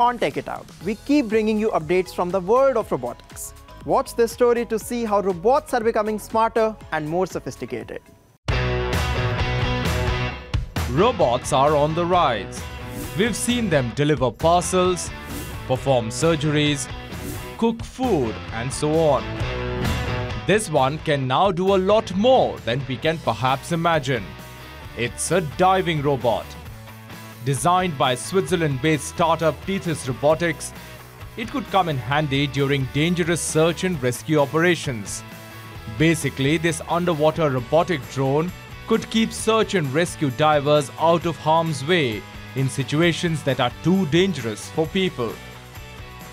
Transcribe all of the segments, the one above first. on Tech It Out. We keep bringing you updates from the world of robotics. Watch this story to see how robots are becoming smarter and more sophisticated. Robots are on the rise. We've seen them deliver parcels, perform surgeries, cook food, and so on. This one can now do a lot more than we can perhaps imagine. It's a diving robot. Designed by Switzerland-based startup Tethys Robotics, it could come in handy during dangerous search and rescue operations. Basically, this underwater robotic drone could keep search and rescue divers out of harm's way in situations that are too dangerous for people.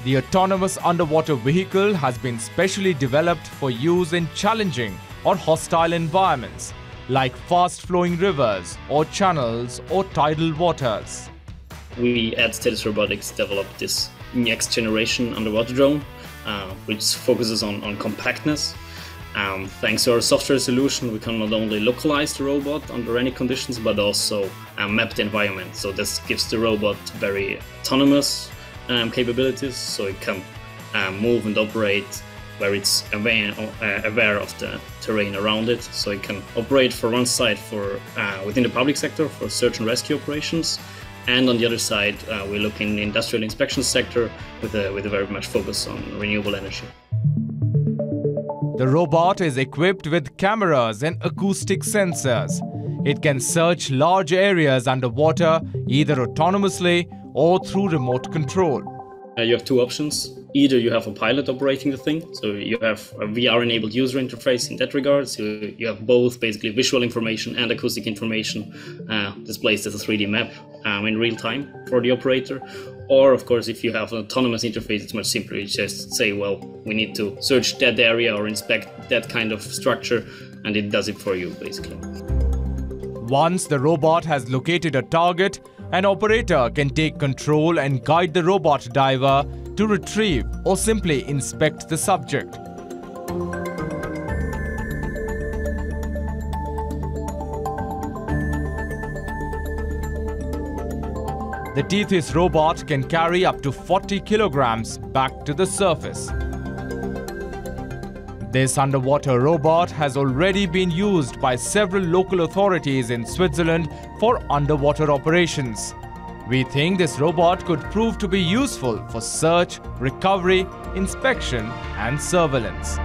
The autonomous underwater vehicle has been specially developed for use in challenging or hostile environments like fast-flowing rivers or channels or tidal waters. We at Status Robotics developed this next-generation underwater drone, which focuses on compactness. Thanks to our software solution, we can not only localize the robot under any conditions, but also map the environment. So this gives the robot very autonomous capabilities, so it can move and operate where it's aware of the terrain around it. So it can operate for one side for within the public sector for search and rescue operations, and on the other side we look in the industrial inspection sector with a very much focus on renewable energy. The robot is equipped with cameras and acoustic sensors. It can search large areas underwater either autonomously or through remote control. You have two options. Either you have a pilot operating the thing, so you have a VR-enabled user interface in that regard, so you have both basically visual information and acoustic information displayed as a 3D map in real time for the operator. Or, of course, if you have an autonomous interface, it's much simpler. You just say, well, we need to search that area or inspect that kind of structure, and it does it for you, basically. Once the robot has located a target, an operator can take control and guide the robot diver to retrieve or simply inspect the subject. The Tethys robot can carry up to 40 kilograms back to the surface. This underwater robot has already been used by several local authorities in Switzerland for underwater operations. We think this robot could prove to be useful for search, recovery, inspection, and surveillance.